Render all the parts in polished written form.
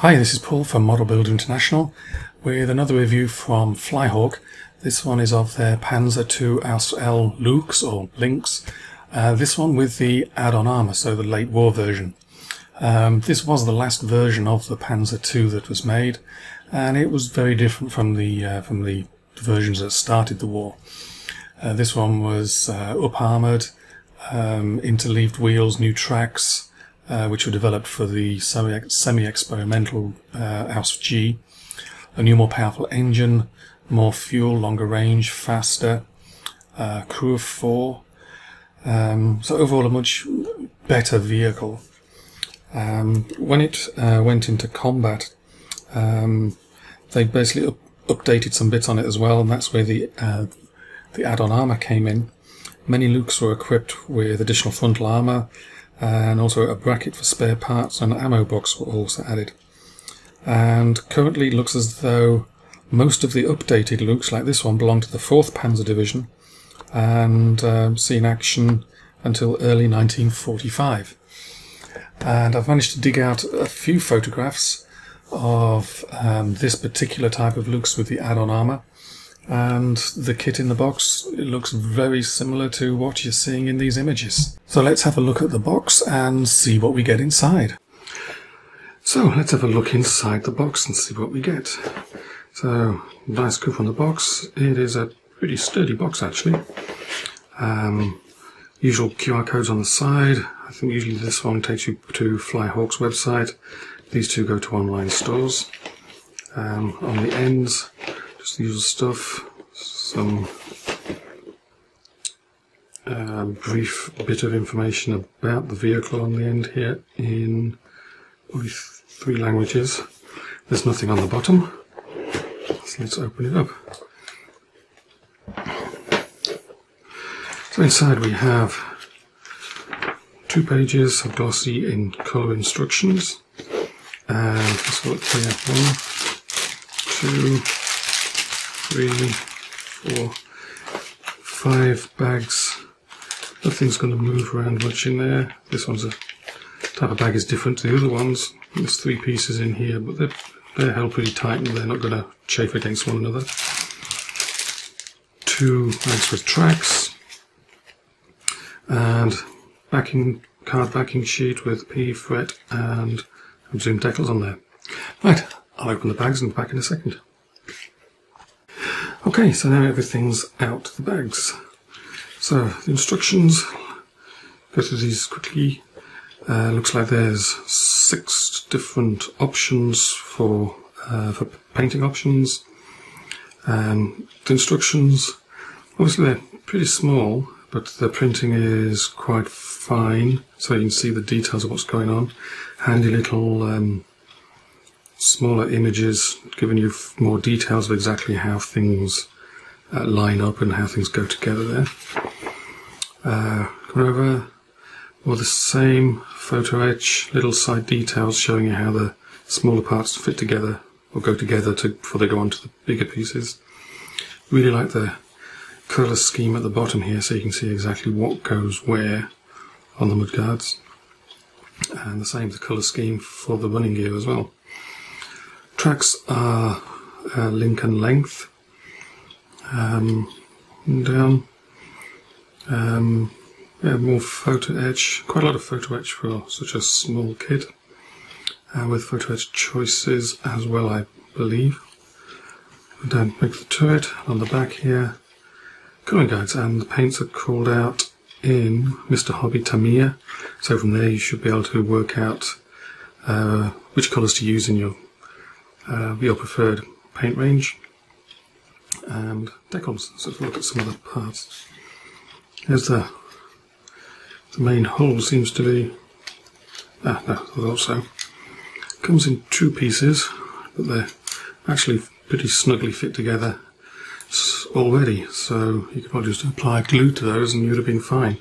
Hi, this is Paul from Model Builder International with another review from Flyhawk. This one is of their Panzer II Ausf. Luchs or Lynx. This one with the add-on armour, so the late war version. This was the last version of the Panzer II that was made, and it was very different from the versions that started the war. This one was up-armoured, interleaved wheels, new tracks, which were developed for the semi-experimental Ausf G. A new, more powerful engine, more fuel, longer range, faster, crew of 4. So overall a much better vehicle. When it went into combat, they basically updated some bits on it as well, and that's where the add-on armour came in. Many Luchs were equipped with additional frontal armour, and also a bracket for spare parts and an ammo box were also added. And currently it looks as though most of the updated Luchs like this one belong to the 4th Panzer Division and see in action until early 1945. And I've managed to dig out a few photographs of this particular type of Luchs with the add-on armour, and the kit in the box, it looks very similar to what you're seeing in these images. So let's have a look at the box and see what we get inside. So let's have a look inside the box and see what we get. So nice cover on the box. It is a pretty sturdy box actually. Usual QR codes on the side. I think usually this one takes you to Flyhawk's website. These two go to online stores. On the ends, the usual stuff, some brief bit of information about the vehicle on the end here in probably 3 languages. There's nothing on the bottom, so let's open it up. So inside we have 2 pages of glossy in colour instructions, and let's look here, 1, 2, 3, 4, 5 bags. Nothing's going to move around much in there. This one's a type of bag is different to the other ones. There's 3 pieces in here, but they're held pretty tight and they're not going to chafe against one another. 2 bags with tracks and backing card backing sheet with P fret and zoomed decals on there. Right, I'll open the bags and back in a second. Okay, so now everything's out of the bags. So the instructions, go through these quickly. Looks like there's 6 different options for painting options. The instructions, obviously they're pretty small, but the printing is quite fine, so you can see the details of what's going on. Handy little smaller images giving you more details of exactly how things line up and how things go together there. Come over, all the same, photo etch, little side details showing you how the smaller parts fit together or go together before they go on to the bigger pieces. Really like the colour scheme at the bottom here, so you can see exactly what goes where on the mudguards, and the same the colour scheme for the running gear as well. Tracks are link and length, down, more photo etch, quite a lot of photo etch for such a small kid, with photo etch choices as well, I believe. Down back to the turret, on the back here, colour guides, and the paints are called out in Mr. Hobby Tamiya, so from there you should be able to work out which colours to use in your preferred paint range, and decals. So let's look at some of the parts. There's the main hull seems to be, also comes in 2 pieces, but they're actually pretty snugly fit together already, so you could probably just apply glue to those and you'd have been fine.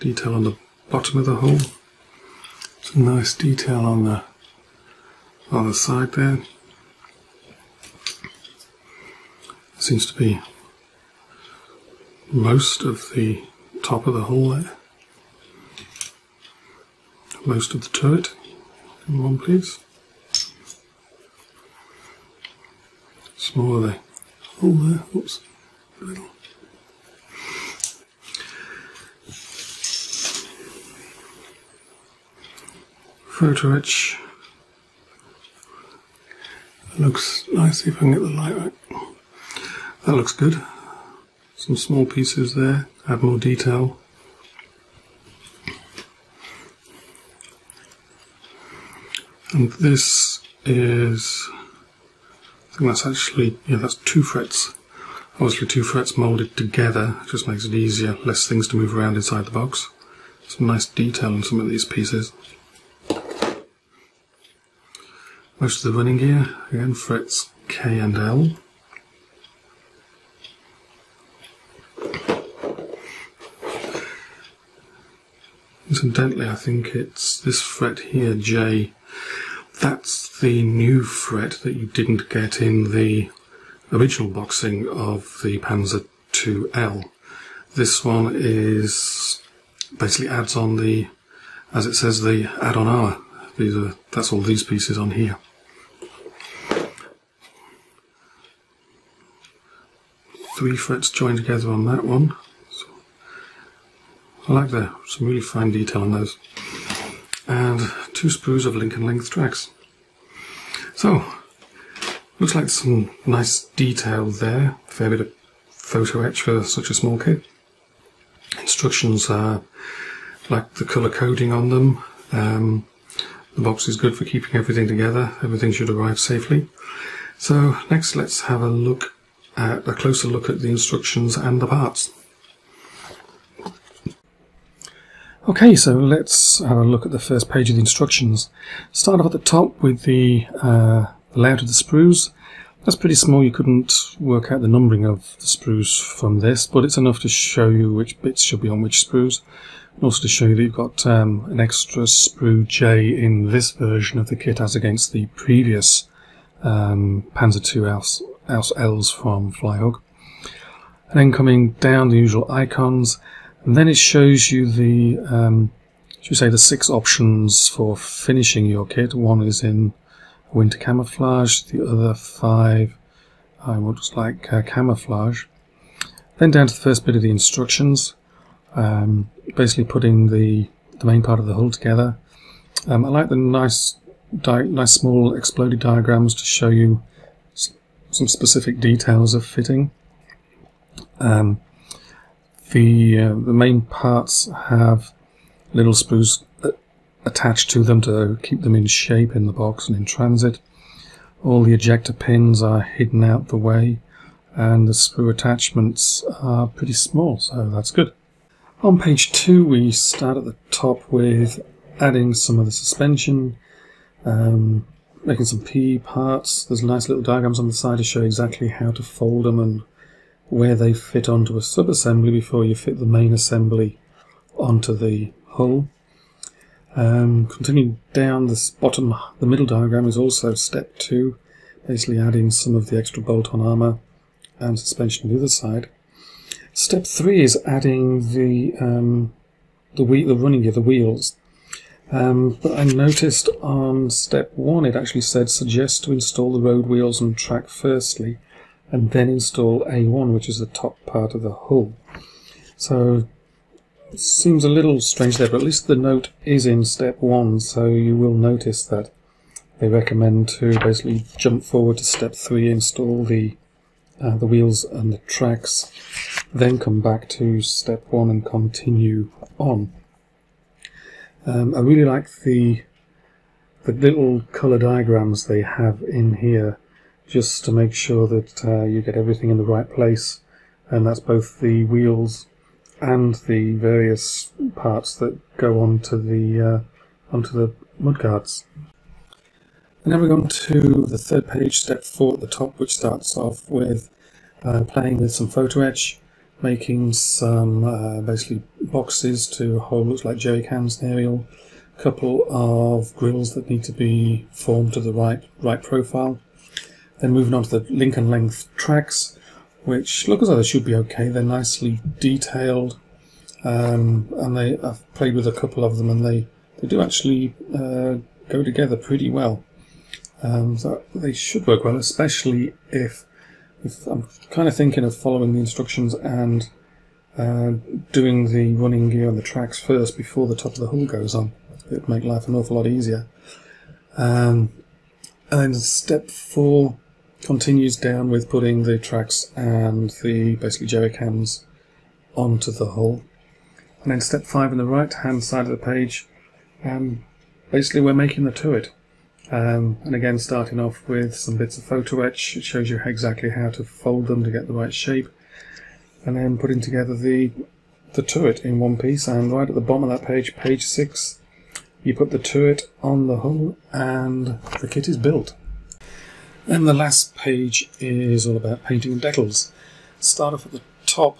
Detail on the bottom of the hull, some nice detail on the other side there. Seems to be most of the top of the hull there. Most of the turret. Come on, please. small are they? Oh, there. Whoops. A little. Photo etch. That looks nice if I can get the light right. That looks good. Some small pieces there, add more detail. And this is, I think that's actually, yeah, that's 2 frets. Obviously 2 frets moulded together, it just makes it easier, less things to move around inside the box. Some nice detail in some of these pieces. Most of the running gear, again, frets K and L. Incidentally, I think it's this fret here, J. That's the new fret that you didn't get in the original boxing of the Panzer II L. This one is basically adds on the, as it says, the add-on hour. These are, that's all these pieces on here. Three frets joined together on that one. So, I like that. Some really fine detail on those. And 2 sprues of Lincoln length tracks. So, looks like some nice detail there. A fair bit of photo etch for such a small kit. Instructions are like the colour coding on them. The box is good for keeping everything together. Everything should arrive safely. So next let's have a look at a closer look at the instructions and the parts. Okay, so let's have a look at the first page of the instructions. Start off at the top with the layout of the sprues. That's pretty small, you couldn't work out the numbering of the sprues from this, but it's enough to show you which bits should be on which sprues. And also to show you that you've got an extra sprue J in this version of the kit as against the previous Panzer II Ausf. L's from Flyhawk. And then coming down, the usual icons, and then it shows you the, should we say, the 6 options for finishing your kit. One is in winter camouflage, the other 5 I would just like camouflage. Then down to the first bit of the instructions. Basically putting the main part of the hull together. I like the nice small exploded diagrams to show you some specific details of fitting. The main parts have little sprues attached to them to keep them in shape in the box and in transit. All the ejector pins are hidden out the way, and the sprue attachments are pretty small, so that's good. On page 2 we start at the top with adding some of the suspension, making some P parts. There's nice little diagrams on the side to show exactly how to fold them and where they fit onto a sub-assembly before you fit the main assembly onto the hull. Continuing down this bottom, the middle diagram is also step 2, basically adding some of the extra bolt-on armour and suspension on the other side. Step 3 is adding the running gear, the wheels. But I noticed on step 1 it actually said suggest to install the road wheels and track firstly, and then install A1, which is the top part of the hull. So it seems a little strange there, but at least the note is in step 1, so you will notice that they recommend to basically jump forward to step 3, install the wheels and the tracks, then come back to step 1 and continue on. I really like the little colour diagrams they have in here, just to make sure that you get everything in the right place, and that's both the wheels and the various parts that go onto the mudguards. And now we go on to the third page, step 4 at the top, which starts off with playing with some photo etch, making some basically boxes to hold looks like jerry cans and aerial, a couple of grills that need to be formed to the right profile. Then moving on to the Lincoln length tracks, which look as though they should be okay. They're nicely detailed, and I've played with a couple of them, and they do actually go together pretty well. So they should work well, especially if I'm kind of thinking of following the instructions and doing the running gear on the tracks first before the top of the hull goes on. It would make life an awful lot easier. And step 4 continues down with putting the tracks and the basically jerry cans onto the hull. And then step 5 on the right hand side of the page, basically we're making the turret. And again, starting off with some bits of photo etch. It shows you exactly how to fold them to get the right shape, and then putting together the turret in one piece. And right at the bottom of that page, page 6, you put the turret on the hull and the kit is built. And the last page is all about painting and decals. Start off at the top,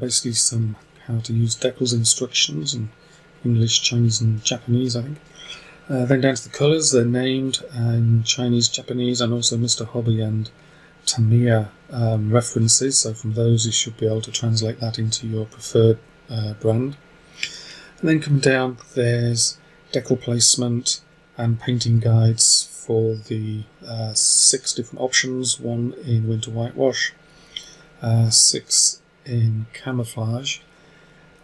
basically some how to use decals instructions in English, Chinese and Japanese, I think. Then down to the colours, they're named in Chinese, Japanese and also Mr. Hobby and Tamiya references, so from those you should be able to translate that into your preferred brand. And then come down, there's decal placement and painting guides for the 6 different options, 1 in winter whitewash, 6 in camouflage,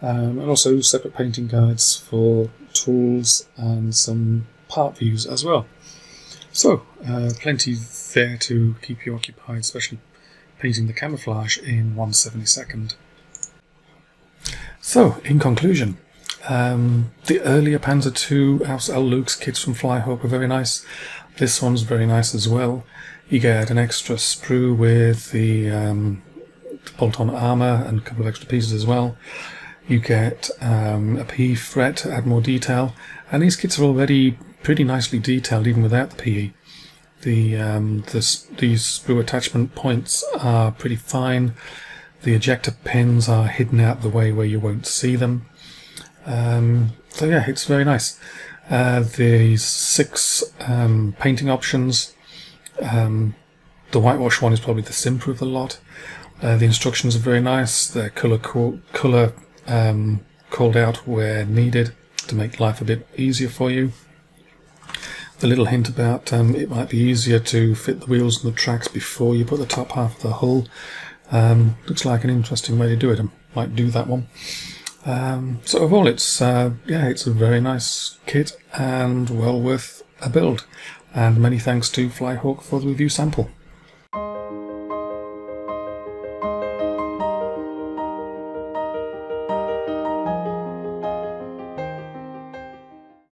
and also separate painting guides for tools and some part views as well. So plenty there to keep you occupied, especially painting the camouflage in 1/72. So in conclusion, the earlier Panzer II Ausf. Luchs kits from Flyhawk were very nice. This one's very nice as well. You get an extra sprue with the bolt-on armour and a couple of extra pieces as well. You get a PE fret to add more detail, and these kits are already pretty nicely detailed even without the PE. These sprue attachment points are pretty fine. The ejector pins are hidden out the way where you won't see them. So yeah, it's very nice. There's 6 painting options. The whitewash one is probably the simpler of the lot. The instructions are very nice. They're colour called out where needed to make life a bit easier for you. The little hint about it might be easier to fit the wheels and the tracks before you put the top half of the hull. Looks like an interesting way to do it. I might do that one. So overall, it's yeah, it's a very nice kit and well worth a build. And many thanks to Flyhawk for the review sample.